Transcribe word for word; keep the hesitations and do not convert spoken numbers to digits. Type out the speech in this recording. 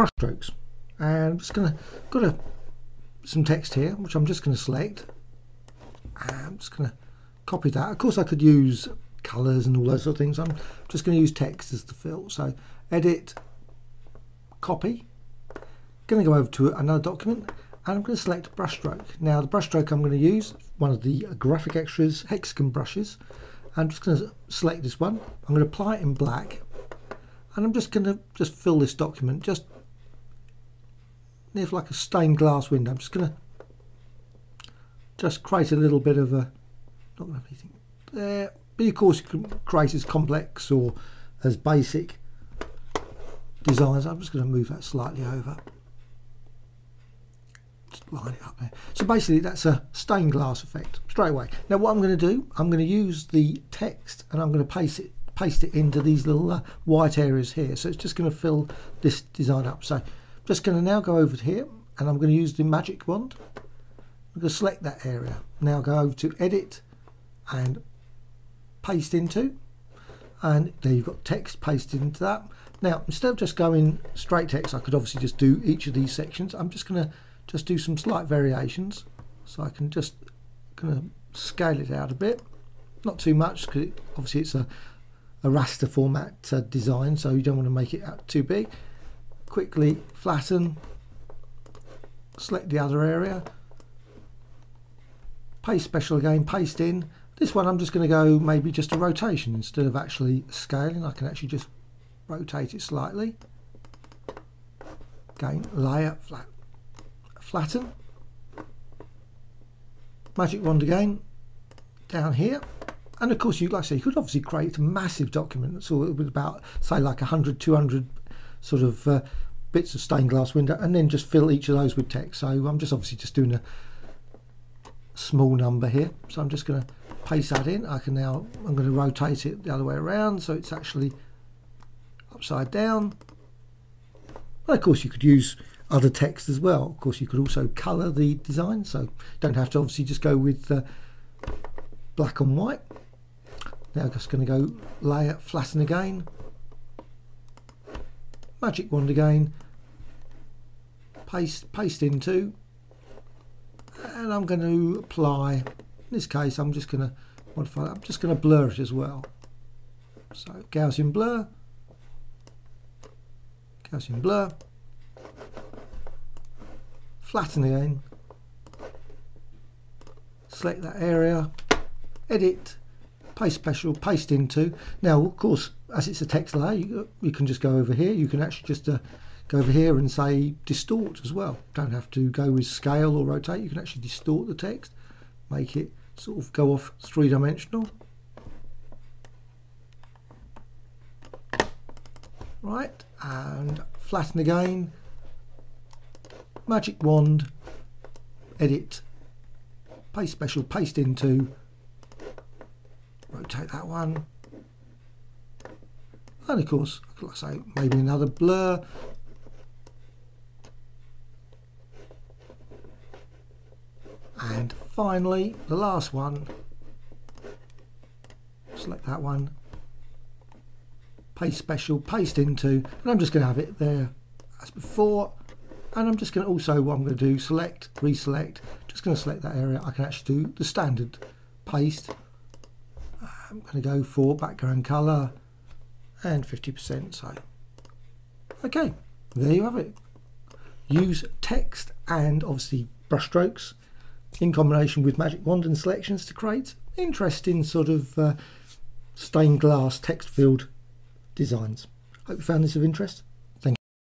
brush strokes. And I'm just going to, got a, some text here, which I'm just going to select. And I'm just going to copy that. Of course, I could use colours and all those sort of things. I'm just going to use text as the fill. So edit, copy. Going to go over to another document, and I'm going to select brush stroke. Now the brush stroke I'm going to use, one of the Graphic Extras hexagon brushes. I'm just going to select this one. I'm going to apply it in black, and I'm just going to just fill this document just near like a stained glass window. I'm just going to just create a little bit of a, not going to have anything there, but of course you can create as complex or as basic designs. I'm just going to move that slightly over. Just line it up there. So basically that's a stained glass effect straight away. Now what I'm going to do, I'm going to use the text and I'm going to paste it paste it into these little uh, white areas here. So it's just going to fill this design up. So I'm just going to now go over to here and I'm going to use the magic wand. I'm going to select that area. Now go over to edit and paste into, and there you've got text pasted into that. Now instead of just going straight text, I could obviously just do each of these sections. I'm just going to just do some slight variations, so I can just kind of scale it out a bit, not too much, because it, obviously it's a, a raster format uh, design, so you don't want to make it out too big. Quickly flatten, select the other area, paste special again, paste in. This one I'm just going to go maybe just a rotation instead of actually scaling. I can actually just rotate it slightly. Again, layer, flat. Flatten, magic wand again down here, and of course you like I say you could obviously create a massive document, so it would about say like a hundred, two hundred sort of uh, bits of stained glass window, and then just fill each of those with text. So I'm just obviously just doing a small number here, so I'm just going to paste that in. I can now I'm going to rotate it the other way around, so it's actually upside down. And of course you could use other text as well. Of course you could also colour the design, so you don't have to obviously just go with uh, black and white. Now I'm just going to go layer, flatten again, magic wand again, paste paste into, and I'm going to apply, in this case I'm just going to modify that. I'm just going to blur it as well, so Gaussian blur, Gaussian blur, flatten again, select that area, edit, paste special, paste into. Now of course as it's a text layer, you, you can just go over here, you can actually just uh, go over here and say distort as well. Don't have to go with scale or rotate, you can actually distort the text, make it sort of go off three-dimensional. Right, and flatten again, magic wand, edit, paste special, paste into, rotate that one, and of course like I say maybe another blur, and finally the last one, select that one, paste special, paste into, and I'm just going to have it there as before. And I'm just going to also, what I'm going to do, select, reselect, just going to select that area. I can actually do the standard paste. I'm going to go for background colour and fifty percent. So, okay, there you have it. Use text and obviously brush strokes in combination with magic wand and selections to create interesting sort of uh, stained glass text filled designs. Hope you found this of interest.